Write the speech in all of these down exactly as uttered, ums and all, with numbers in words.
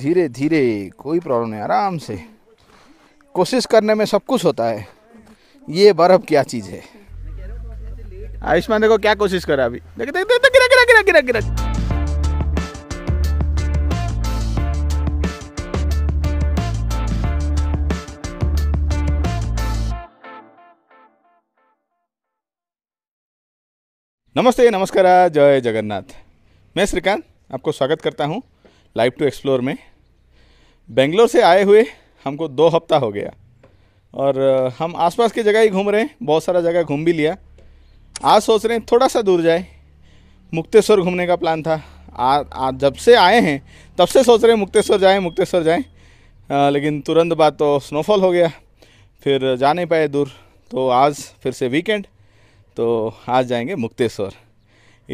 धीरे धीरे, कोई प्रॉब्लम नहीं, आराम से। कोशिश करने में सब कुछ होता है। ये बर्फ क्या चीज़ है। आयुष्मान देखो क्या कोशिश करा अभी, देख देख देख गिरा गिरा गिरा गिरा गिरा। नमस्ते, नमस्कार, जय जगन्नाथ। मैं श्रीकांत आपको स्वागत करता हूँ लाइव टू एक्सप्लोर में। बेंगलोर से आए हुए हमको दो हफ्ता हो गया और हम आसपास की जगह ही घूम रहे हैं। बहुत सारा जगह घूम भी लिया। आज सोच रहे हैं थोड़ा सा दूर जाए। मुक्तेश्वर घूमने का प्लान था। आ, आ, जब से आए हैं तब से सोच रहे हैं मुक्तेश्वर जाएं मुक्तेश्वर जाएं लेकिन तुरंत बाद तो स्नोफॉल हो गया, फिर जा नहीं पाए दूर। तो आज फिर से वीकेंड, तो आज जाएंगे मुक्तेश्वर।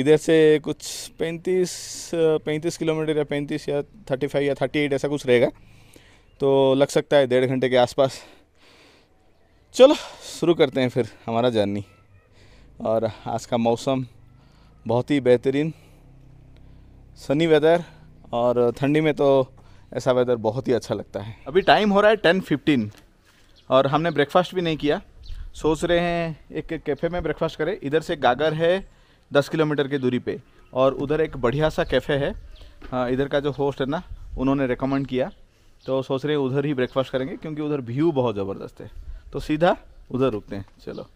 इधर से कुछ पैंतीस पैंतीस किलोमीटर या पैंतीस या थर्टी फाइव या थर्टी एट ऐसा कुछ रहेगा, तो लग सकता है डेढ़ घंटे के आसपास। चलो शुरू करते हैं फिर हमारा जर्नी। और आज का मौसम बहुत ही बेहतरीन, सनी वेदर, और ठंडी में तो ऐसा वेदर बहुत ही अच्छा लगता है। अभी टाइम हो रहा है टेन फिफ्टीन और हमने ब्रेकफास्ट भी नहीं किया। सोच रहे हैं एक कैफ़े में ब्रेकफास्ट करें। इधर से गागर है दस किलोमीटर की दूरी पे और उधर एक बढ़िया सा कैफ़े है। इधर का जो होस्ट है ना, उन्होंने रेकमेंड किया, तो सोच रहे हैं उधर ही ब्रेकफास्ट करेंगे क्योंकि उधर व्यू बहुत ज़बरदस्त है। तो सीधा उधर रुकते हैं। चलो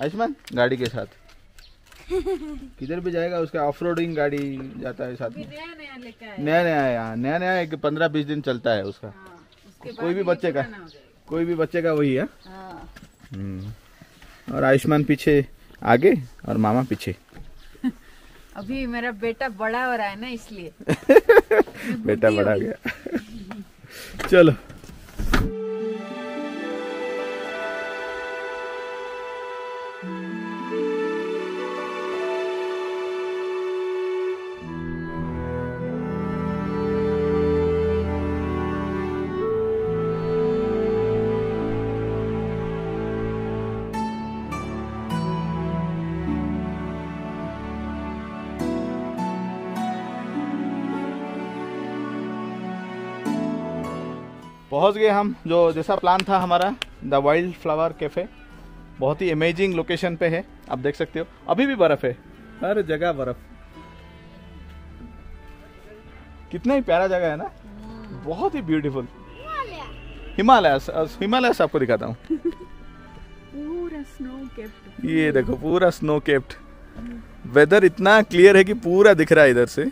आयुष्मान गाड़ी के साथ किधर भी जाएगा, उसका ऑफ रोडिंग गाड़ी जाता है साथ में। नया नया है यहाँ, नया नया एक पंद्रह बीस दिन चलता है उसका। हाँ, कोई भी बच्चे का कोई भी बच्चे का वही है। हाँ। और आयुष्मान पीछे आगे और मामा पीछे। अभी मेरा बेटा बड़ा हो रहा है ना, इसलिए बेटा बड़ा हो गया। चलो पहुंच गए हम, जो जैसा प्लान था हमारा, द वाइल्ड फ्लावर कैफे। बहुत ही अमेजिंग लोकेशन पे है, आप देख सकते हो। अभी भी बर्फ है, हर जगह बर्फ। कितना ही प्यारा जगह है ना, बहुत ही ब्यूटीफुल। हिमालय हिमालय से आपको दिखाता हूँ। पूरा स्नो कैप्ड, ये देखो पूरा स्नो कैप्ड। वेदर इतना क्लियर है कि पूरा दिख रहा है इधर से,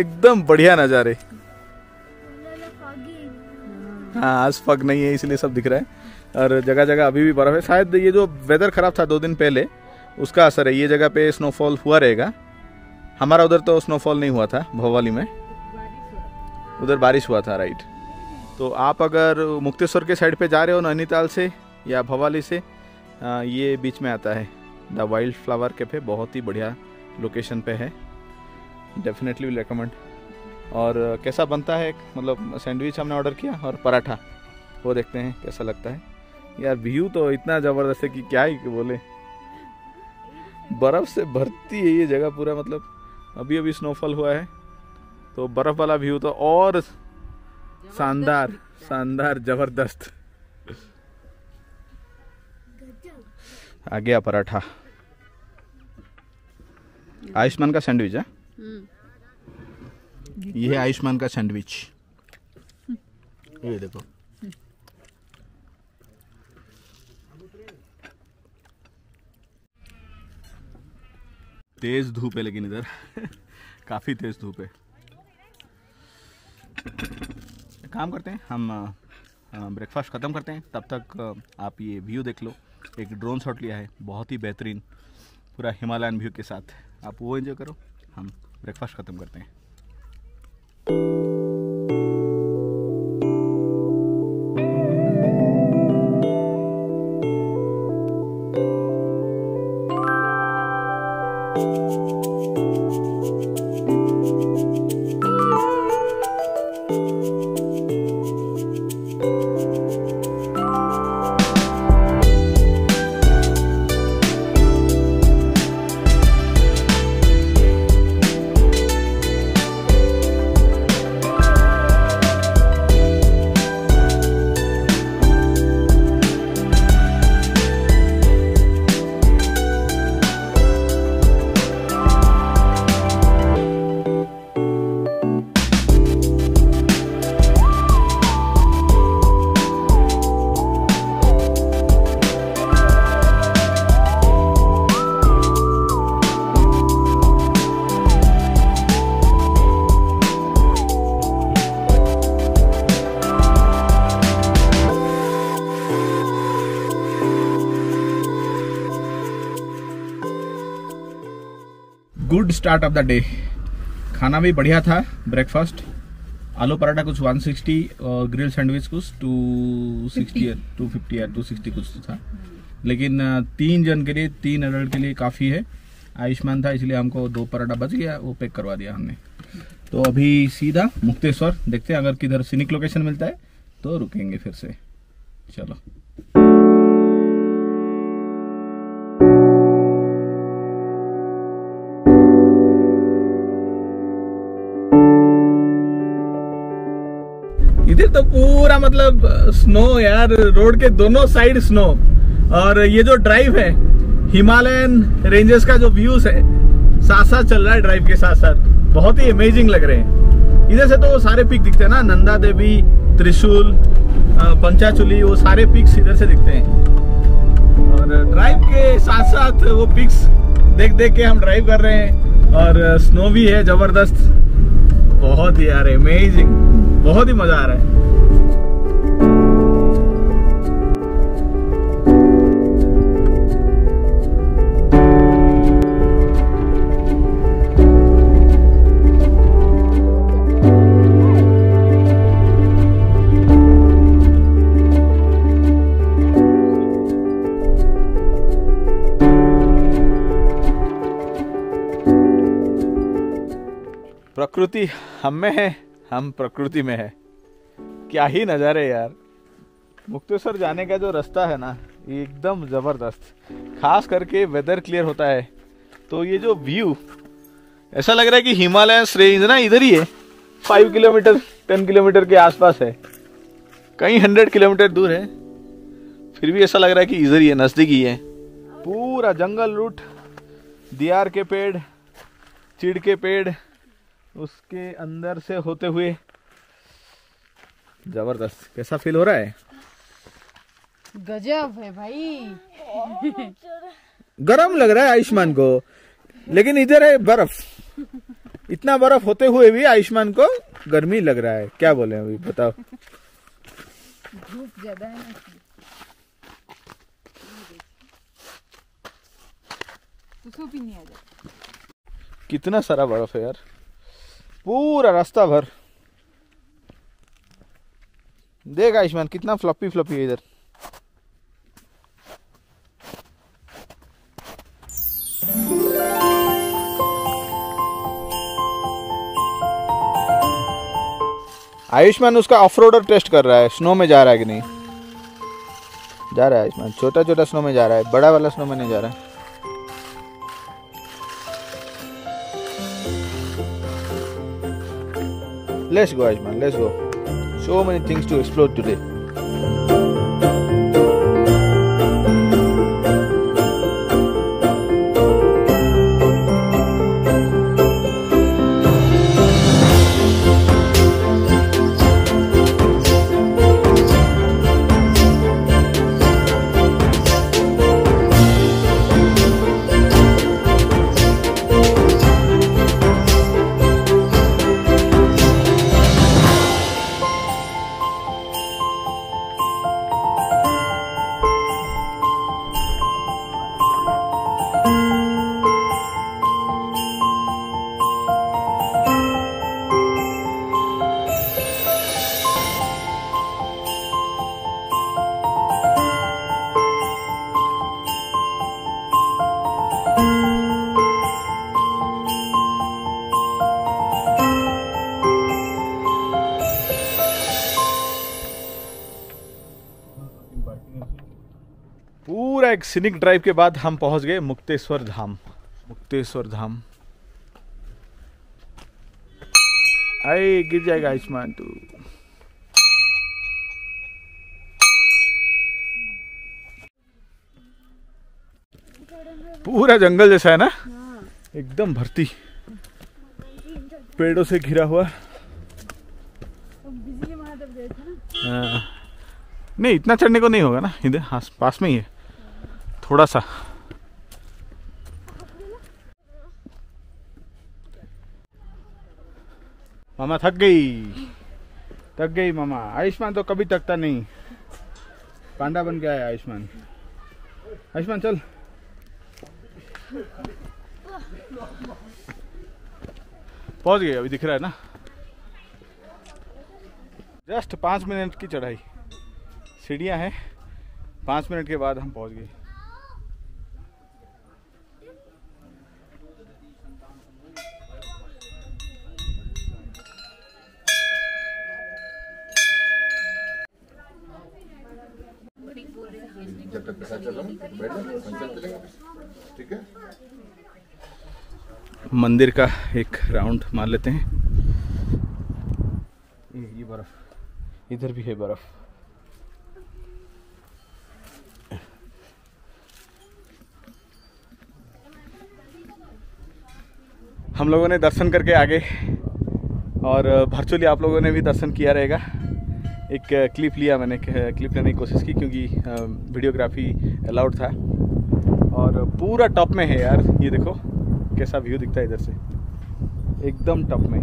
एकदम बढ़िया नज़ारे। हाँ, आज फग नहीं है इसलिए सब दिख रहा है। और जगह जगह अभी भी बर्फ़ है। शायद ये जो वेदर ख़राब था दो दिन पहले, उसका असर है। ये जगह पे स्नोफॉल हुआ रहेगा। हमारा उधर तो स्नोफॉल नहीं हुआ था, भवाली में उधर बारिश हुआ था। राइट। तो आप अगर मुक्तेश्वर के साइड पे जा रहे हो नैनीताल से या भवाली से, ये बीच में आता है द वाइल्ड फ्लावर कैफे। बहुत ही बढ़िया लोकेशन पे है, डेफिनेटली विल रिकमेंड। और कैसा बनता है, मतलब सैंडविच हमने ऑर्डर किया और पराठा, वो देखते हैं कैसा लगता है। यार व्यू तो इतना ज़बरदस्त है कि क्या ही बोले। बर्फ़ से भरती है ये जगह पूरा, मतलब अभी अभी स्नोफॉल हुआ है तो बर्फ़ वाला व्यू तो और शानदार शानदार ज़बरदस्त। आ गया पराठा, आयुष्मान का सैंडविच है। ये है आयुष्मान का सैंडविच, ये देखो। तेज धूप है लेकिन इधर काफी तेज धूप है। काम करते हैं हम, ब्रेकफास्ट खत्म करते हैं। तब तक आप ये व्यू देख लो। एक ड्रोन शॉट लिया है, बहुत ही बेहतरीन, पूरा हिमालयन व्यू के साथ। आप वो एंजॉय करो, हम ब्रेकफास्ट खत्म करते हैं। Good start of the day. खाना भी बढ़िया था, ब्रेकफास्ट आलू पराठा कुछ एक सौ साठ और ग्रिल सैंडविच कुछ दो सौ साठ या दो सौ पचास या दो सौ साठ कुछ था, लेकिन तीन जन के लिए तीन अडल्ट के लिए काफ़ी है। आयुष्मान था इसलिए हमको दो पराठा बच गया, वो पैक करवा दिया हमने। तो अभी सीधा मुक्तेश्वर देखते हैं, अगर किधर सीनिक लोकेशन मिलता है तो रुकेंगे फिर से। चलो इधर तो पूरा मतलब स्नो यार, रोड के दोनों साइड स्नो। और ये जो ड्राइव है हिमालयन रेंजेस का जो व्यूज है साथ साथ चल रहा है, ड्राइव के साथ साथ बहुत ही अमेजिंग लग रहे हैं। इधर से तो सारे पिक दिखते हैं ना, नंदा देवी, त्रिशूल, पंचाचुली, वो सारे पिक्स इधर से दिखते हैं। और ड्राइव के साथ साथ वो पिक्स देख देख के हम ड्राइव कर रहे हैं। और स्नो भी है जबरदस्त, बहुत ही यार अमेजिंग, बहुत ही मजा आ रहा है। प्रकृति हम में है, हम प्रकृति में है। क्या ही नज़ारे यार। मुक्तेश्वर जाने का जो रास्ता है ना एकदम ज़बरदस्त, खास करके वेदर क्लियर होता है तो ये जो व्यू ऐसा लग रहा है कि हिमालयन रेंज ना इधर ही है, फाइव किलोमीटर टेन किलोमीटर के आसपास है, कहीं हंड्रेड किलोमीटर दूर है, फिर भी ऐसा लग रहा है कि इधर ही है, नज़दीक ही है। पूरा जंगल रूट, दियार के पेड़, चिड़ के पेड़, उसके अंदर से होते हुए, जबरदस्त। कैसा फील हो रहा है? गजब है भाई। गरम लग रहा है आयुष्मान को, लेकिन इधर है बर्फ, इतना बर्फ होते हुए भी आयुष्मान को गर्मी लग रहा है। क्या बोले अभी बताओ, धूप ज्यादा है। तो भी नहीं आ जाता, कितना सारा बर्फ है यार पूरा रास्ता भर। देख आयुष्मान कितना फ्लपी फ्लपी है इधर। आयुष्मान उसका ऑफ रोडर टेस्ट कर रहा है, स्नो में जा रहा है कि नहीं जा रहा है। आयुष्मान छोटा छोटा स्नो में जा रहा है, बड़ा वाला स्नो में नहीं जा रहा है। Let's go Ajman, let's go. So many things to explore today. पूरा एक सीनिक ड्राइव के बाद हम पहुंच गए मुक्तेश्वर धाम। मुक्तेश्वर धाम आए गिर जाएगा आयुष्मान तू। पूरा जंगल जैसा है ना, एकदम भर्ती पेड़ों से घिरा हुआ। हाँ नहीं इतना चढ़ने को नहीं होगा ना, इधर हाँ पास में ही है थोड़ा सा। मामा थक गई थक गई मामा। आयुष्मान तो कभी थकता नहीं, पांडा बन गया है आयुष्मान। आयुष्मान चल। पहुंच गए, अभी दिख रहा है ना। जस्ट पाँच मिनट की चढ़ाई, सीढ़ियां हैं, पाँच मिनट के बाद हम पहुंच गए। जब तक पैसा चल रहा है ठीक है। मंदिर का एक राउंड मार लेते हैं। ये बर्फ, इधर भी है बर्फ। हम लोगों ने दर्शन करके आगे, और वर्चुअली आप लोगों ने भी दर्शन किया रहेगा। एक क्लिप लिया मैंने, क्लिप लेने की कोशिश की क्योंकि वीडियोग्राफी अलाउड था। और पूरा टॉप में है यार, ये देखो कैसा व्यू दिखता है इधर से, एकदम टॉप में।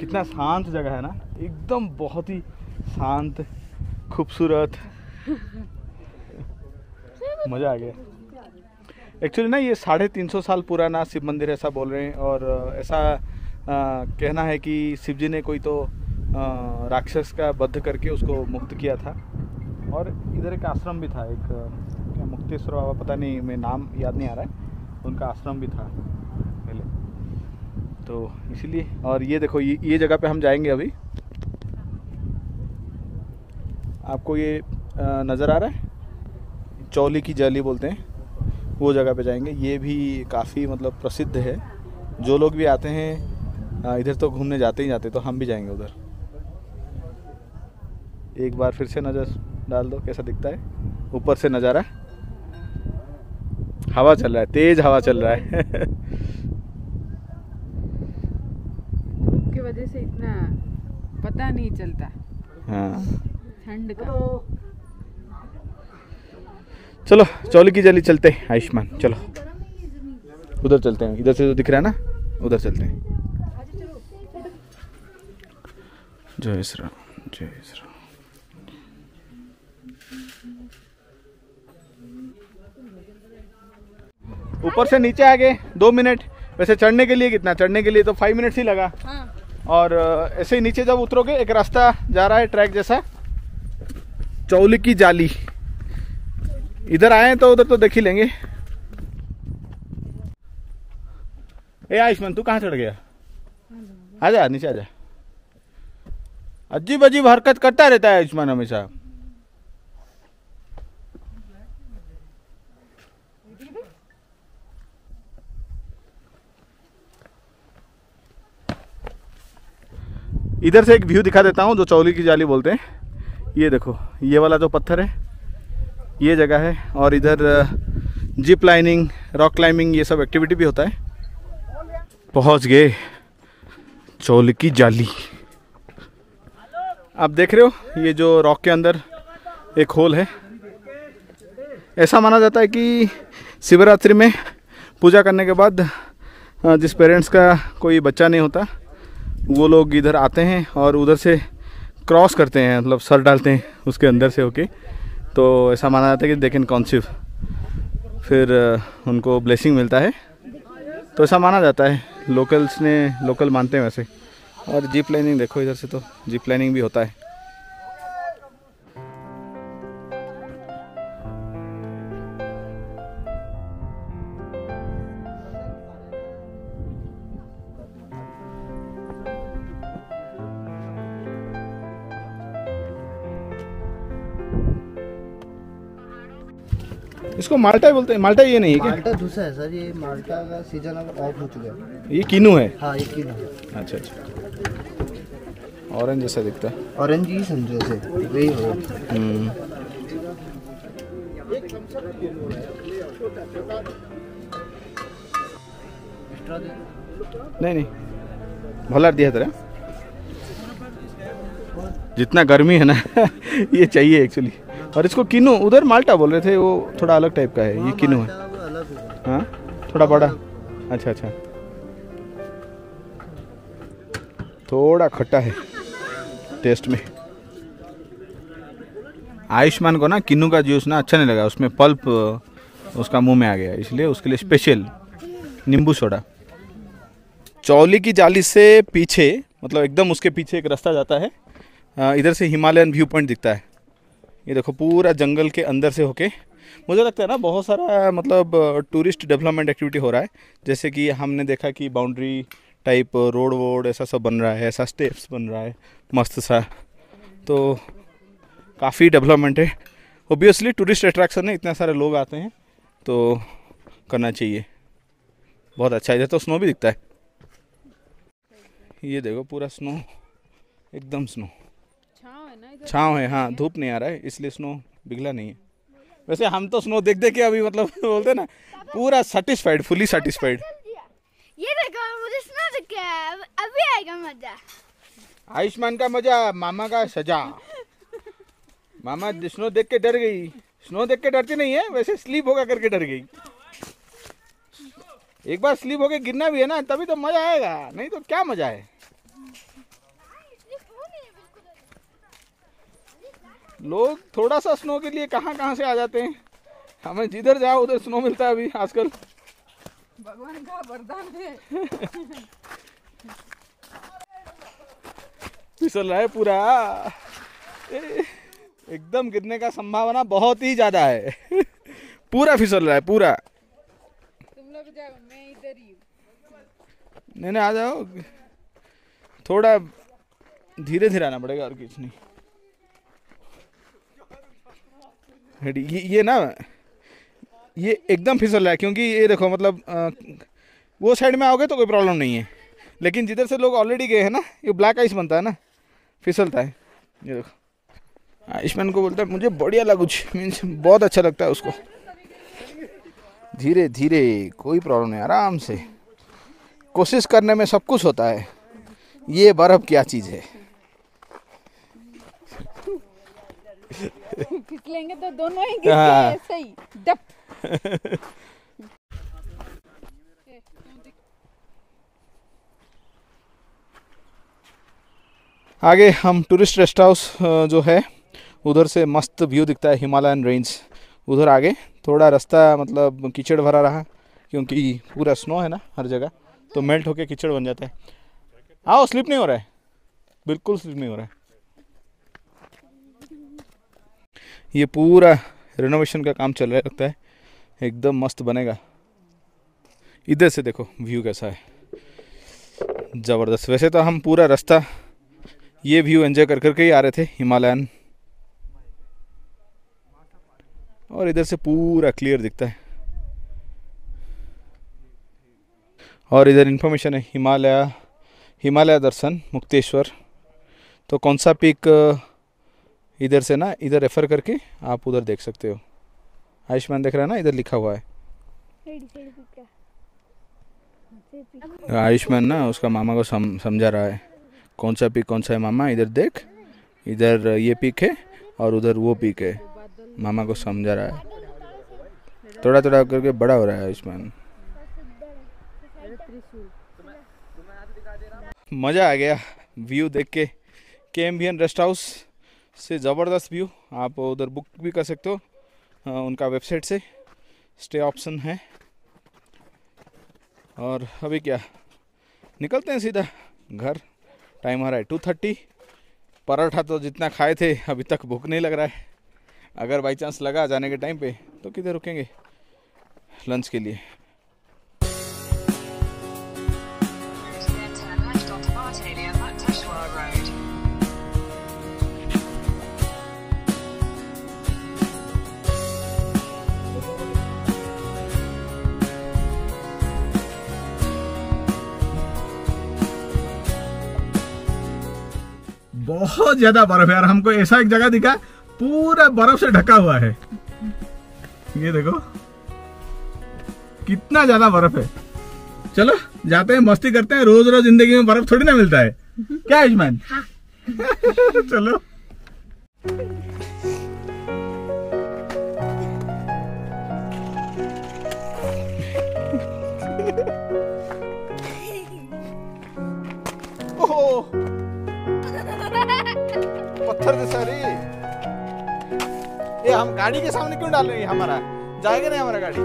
कितना शांत जगह है ना, एकदम बहुत ही शांत, खूबसूरत। मज़ा आ गया। एक्चुअली ना ये साढ़े तीन सौ साल पुराना शिव मंदिर ऐसा बोल रहे हैं, और ऐसा आ, कहना है कि शिव जी ने कोई तो आ, राक्षस का बद्ध करके उसको मुक्त किया था। और इधर एक आश्रम भी था, एक मुक्तेश्वर बाबा, पता नहीं, मैं नाम याद नहीं आ रहा है, उनका आश्रम भी था पहले, तो इसीलिए। और ये देखो, ये ये जगह पे हम जाएंगे अभी। आपको ये नज़र आ रहा है, चौली की जाली बोलते हैं, वो जगह पे जाएंगे। ये भी काफ़ी मतलब प्रसिद्ध है, जो लोग भी आते हैं इधर तो घूमने जाते ही जाते, तो हम भी जाएंगे उधर। एक बार फिर से नज़र डाल दो कैसा दिखता है ऊपर से नज़ारा। हवा चल रहा है, तेज हवा चल रहा है के वजह से इतना पता नहीं चलता हाँ ठंड का। चलो चौली की जाली चलते हैं आयुष्मान, चलो उधर चलते हैं। इधर से जो दिख रहा है ना, उधर चलते हैं। जय श्री राम, जय श्री राम। ऊपर से नीचे आ गए दो मिनट। वैसे चढ़ने के लिए कितना, चढ़ने के लिए तो फाइव मिनट्स ही लगा हाँ। और ऐसे ही नीचे जब उतरोगे एक रास्ता जा रहा है ट्रैक जैसा, चौली की जाली। इधर आए तो उधर तो देख ही लेंगे। ए आयुष्मान तू कहाँ चढ़ गया? आजा नीचे आजा। अजीब अजीब हरकत करता रहता है आयुष्मान हमेशा। इधर से एक व्यू दिखा देता हूँ जो चौली की जाली बोलते हैं। ये देखो, ये वाला जो पत्थर है ये जगह है, और इधर जिप लाइनिंग, रॉक क्लाइंबिंग, ये सब एक्टिविटी भी होता है। पहुँच गए चौली की जाली। आप देख रहे हो ये जो रॉक के अंदर एक होल है। ऐसा माना जाता है कि शिवरात्रि में पूजा करने के बाद जिस पेरेंट्स का कोई बच्चा नहीं होता, वो लोग इधर आते हैं और उधर से क्रॉस करते हैं, मतलब सर डालते हैं उसके अंदर से होके। तो ऐसा माना जाता है कि दे कैन कॉन्सीव, फिर उनको ब्लेसिंग मिलता है, तो ऐसा माना जाता है। लोकल्स ने, लोकल मानते हैं वैसे। और जीप लाइनिंग देखो, इधर से तो जीप लाइनिंग भी होता है। इसको माल्टा बोलते हैं। माल्टा ये नहीं है क्या? माल्टा दूसरा है सर, ये माल्टा का सीजन अब ऑफ हो चुका है। ये किनू है? हाँ ये किनू है। अच्छा अच्छा, ऑरेंज जैसा दिखता है। ऑरेंज ही समझो से वही हो। नहीं नहीं भला दिया तेरा। जितना गर्मी है ना ये चाहिए एक्चुअली। और इसको किनू, उधर माल्टा बोल रहे थे, वो थोड़ा अलग टाइप का है, ये किनू है हाँ, थोड़ा बड़ा। अच्छा अच्छा, थोड़ा खट्टा है टेस्ट में। आयुष्मान को ना किन्नू का जूस ना अच्छा नहीं लगा, उसमें पल्प उसका मुंह में आ गया, इसलिए उसके लिए स्पेशल नींबू सोडा। चौली की जाली से पीछे मतलब एकदम उसके पीछे एक रास्ता जाता है, इधर से हिमालयन व्यू पॉइंट दिखता है। ये देखो पूरा जंगल के अंदर से होके, मुझे लगता है ना बहुत सारा मतलब टूरिस्ट डेवलपमेंट एक्टिविटी हो रहा है, जैसे कि हमने देखा कि बाउंड्री टाइप रोड वोड ऐसा सब बन रहा है, ऐसा स्टेप्स बन रहा है मस्त सा, तो काफ़ी डेवलपमेंट है। ऑब्वियसली टूरिस्ट अट्रैक्शन है, इतने सारे लोग आते हैं तो करना चाहिए। बहुत अच्छा, इधर तो स्नो भी दिखता है, ये देखो पूरा स्नो, एकदम स्नो, छाँव है। हाँ, धूप नहीं आ रहा है इसलिए स्नो बिगला नहीं है। वैसे हम तो स्नो देख देख के अभी मतलब बोलते हैं ना पूरा सेटिस्फाइड, फुली सेटिस्फाइड। ये देखो मुझे स्नो दिख गया, अभी आएगा मजा, आयुष्मान का मजा, मामा का सजा। मामा स्नो देख के डर गई, स्नो देख के डरती नहीं है वैसे, स्लीप होगा करके डर गई। एक बार स्लीप होके गिरना भी है ना तभी तो मजा आएगा, नहीं तो क्या मजा है। लोग थोड़ा सा स्नो के लिए कहाँ कहाँ से आ जाते हैं, हमें जिधर जाओ उधर स्नो मिलता है अभी आजकल, भगवान का वरदान है। फिसल रहा है पूरा, एकदम गिरने का संभावना बहुत ही ज्यादा है। पूरा फिसल रहा है पूरा। तुम लोग जाओ, मैं इधर ही हूं। नहीं नहीं आ जाओ, थोड़ा धीरे धीरे आना पड़ेगा और कुछ नहीं। ये ये ना ये एकदम फिसल रहा है, क्योंकि ये देखो मतलब आ, वो साइड में आओगे तो कोई प्रॉब्लम नहीं है, लेकिन जिधर से लोग ऑलरेडी गए हैं ना ये ब्लैक आइस बनता है ना, फिसलता है। ये देखो आयुष्मान को बोलता है मुझे बढ़िया लगू, मीन्स बहुत अच्छा लगता है उसको। धीरे धीरे, कोई प्रॉब्लम नहीं, आराम से, कोशिश करने में सब कुछ होता है। ये बर्फ़ क्या चीज़ है। फिसलेंगे तो दोनों ही गिरेंगे ऐसे ही डप। आगे हम टूरिस्ट रेस्ट हाउस जो है उधर से मस्त व्यू दिखता है, हिमालयन रेंज। उधर आगे थोड़ा रास्ता मतलब कीचड़ भरा रहा क्योंकि पूरा स्नो है ना हर जगह, तो मेल्ट होके कीचड़ बन जाता है। आओ, स्लिप नहीं हो रहा है, बिल्कुल स्लिप नहीं हो रहा है। ये पूरा रिनोवेशन का काम चल रहा है, लगता है एकदम मस्त बनेगा। इधर से देखो व्यू कैसा है, ज़बरदस्त। वैसे तो हम पूरा रास्ता ये व्यू एंजॉय कर करके ही आ रहे थे हिमालयन, और इधर से पूरा क्लियर दिखता है। और इधर इन्फॉर्मेशन है हिमालय हिमालय दर्शन मुक्तेश्वर, तो कौन सा पीक इधर से ना इधर रेफर करके आप उधर देख सकते हो। आयुष्मान देख रहा है ना, इधर लिखा हुआ है। आयुष्मान ना उसका मामा को सम, समझा रहा है कौन सा पीक कौन सा है। मामा इधर देख, इधर ये पीक है और उधर वो पीक है, मामा को समझा रहा है। थोड़ा थोड़ा करके बड़ा हो रहा है आयुष्मान। मज़ा आ गया व्यू देख के। केएमबीएन रेस्ट हाउस से ज़बरदस्त व्यू, आप उधर बुक भी कर सकते हो, आ, उनका वेबसाइट से स्टे ऑप्शन है। और अभी क्या, निकलते हैं सीधा घर, टाइम आ रहा है टू थर्टी। पराठा तो जितना खाए थे अभी तक भूख नहीं लग रहा है, अगर बाई चांस लगा जाने के टाइम पे तो किधर रुकेंगे लंच के लिए। बहुत ज्यादा बर्फ यार, हमको ऐसा एक जगह दिखा पूरा बर्फ से ढका हुआ है। ये देखो कितना ज्यादा बर्फ है। चलो जाते हैं, मस्ती करते हैं, रोज रोज जिंदगी में बर्फ थोड़ी ना मिलता है क्या आयुष्मान। हाँ। चलो ओहो। पत्थर से सारी ये हम गाड़ी के सामने क्यों डाल रहे हैं, हमारा जाएगा नहीं हमारा गाड़ी।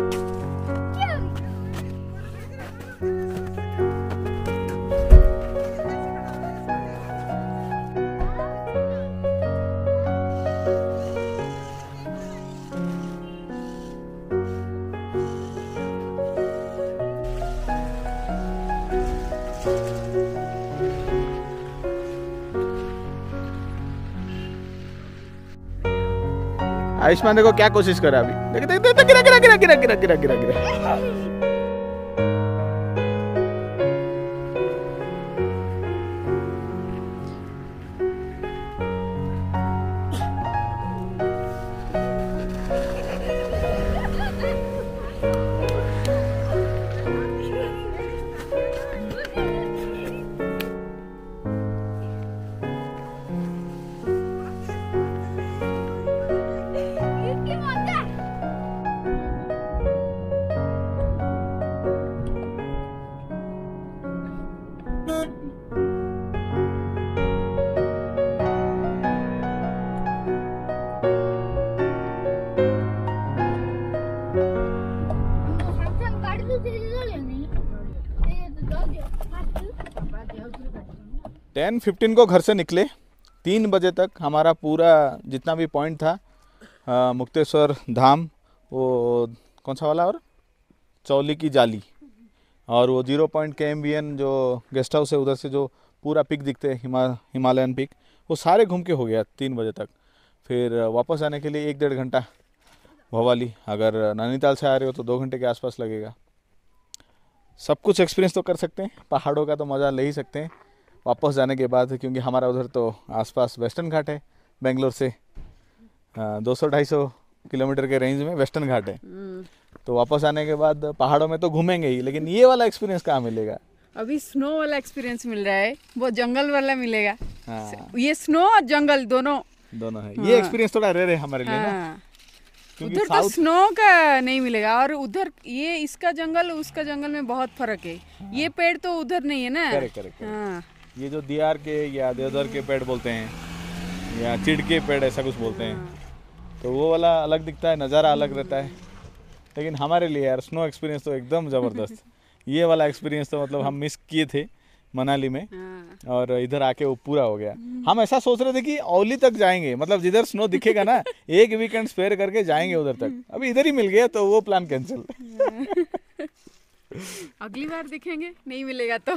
आयुष्मान देखो क्या कोशिश कर रहा है अभी, देख देख गिरा गिरा गिरा गिरा गिरा गिरा गिरा गिरा। टेन फिफ्टीन को घर से निकले, तीन बजे तक हमारा पूरा जितना भी पॉइंट था मुक्तेश्वर धाम, वो कौन सा वाला और चौली की जाली और वो zero point K M V N जो गेस्ट हाउस है उधर से जो पूरा पिक दिखते हैं हिमा हिमालयन पिक, वो सारे घूम के हो गया तीन बजे तक। फिर वापस आने के लिए एक डेढ़ घंटा भवाली, अगर नैनीताल से आ रहे हो तो दो घंटे के आसपास लगेगा। सब कुछ एक्सपीरियंस तो कर सकते हैं, पहाड़ों का तो मज़ा ले ही सकते हैं वापस जाने के बाद, क्योंकि हमारा उधर तो आसपास वेस्टर्न घाट है बेंगलोर से दो सौ ढाई सौ किलोमीटर के रेंज में वेस्टर्न घाट है, तो वापस आने के बाद पहाड़ों में तो घूमेंगे ही, लेकिन ये वाला एक्सपीरियंस कहाँ मिलेगा। अभी स्नो वाला एक्सपीरियंस मिल रहा है, वो जंगल वाला मिलेगा। हाँ। ये स्नो और जंगल दोनों दोनों है। हाँ। ये एक्सपीरियंस थोड़ा रेयर है हमारे लिए। हाँ। ना उधर तो स्नो का नहीं मिलेगा, और उधर ये इसका जंगल उसका जंगल में बहुत फर्क है। हाँ। ये पेड़ तो उधर नहीं है ना। Correct correct. हाँ। ये जो दियार के या देवदार के पेड़ बोलते हैं या चिड़ के पेड़ ऐसा कुछ बोलते हैं। हाँ। तो वो वाला अलग दिखता है, नज़ारा अलग रहता है, लेकिन हमारे लिए यार स्नो एक्सपीरियंस तो एकदम ज़बरदस्त। ये वाला एक्सपीरियंस तो मतलब हम मिस किए थे मनाली में। हाँ। और इधर आके वो पूरा हो गया। हम ऐसा सोच रहे थे कि औली तक जाएंगे, मतलब जिधर स्नो दिखेगा ना एक वीकेंड स्पेयर करके जाएंगे उधर तक, अभी इधर ही मिल गया तो वो प्लान कैंसिल। अगली बार देखेंगे, नहीं मिलेगा तो।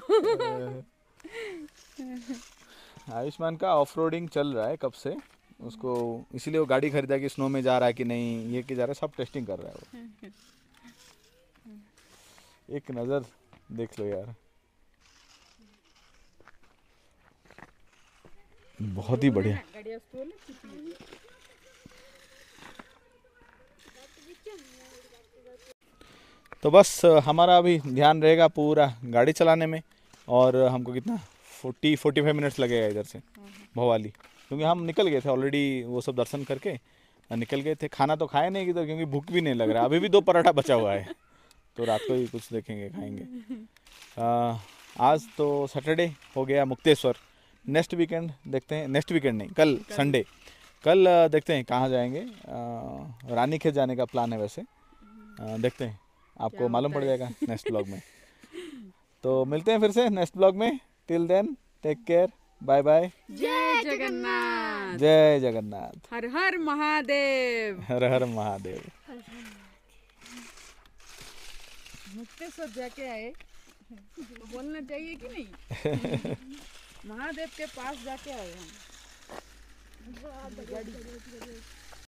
आयुष्मान का ऑफ रोडिंग चल रहा है कब से, उसको इसीलिए वो गाड़ी खरीदा कि स्नो में जा रहा है कि नहीं, ये कि जा रहा है, सब टेस्टिंग कर रहा है वो। एक नज़र देख लो यार, बहुत ही बढ़िया। तो बस हमारा अभी ध्यान रहेगा पूरा गाड़ी चलाने में, और हमको कितना फोर्टी फोर्टी फाइव मिनट्स लगेगा इधर से भवाली, क्योंकि हम निकल गए थे ऑलरेडी, वो सब दर्शन करके निकल गए थे। खाना तो खाया नहीं किधर, क्योंकि भूख भी नहीं लग रहा, अभी भी दो पराठा बचा हुआ है तो रात को ही कुछ देखेंगे खाएंगे। आ, आज तो सैटरडे हो गया मुक्तेश्वर, नेक्स्ट वीकेंड देखते हैं, नेक्स्ट वीकेंड नहीं कल संडे, कल देखते हैं कहाँ जाएंगे। आ, रानी खेत जाने का प्लान है वैसे, आ, देखते हैं आपको मालूम पड़ जाएगा नेक्स्ट ब्लॉग में। तो मिलते हैं फिर से नेक्स्ट ब्लॉग में, till then take care, bye bye, जय जगन्नाथ, जय जगन्नाथ, हर हर महादेव, हर हर महादेव। मुक्तेश्वर जाके आए, बोलना चाहिए कि नहीं, महादेव के पास जाके आए हम।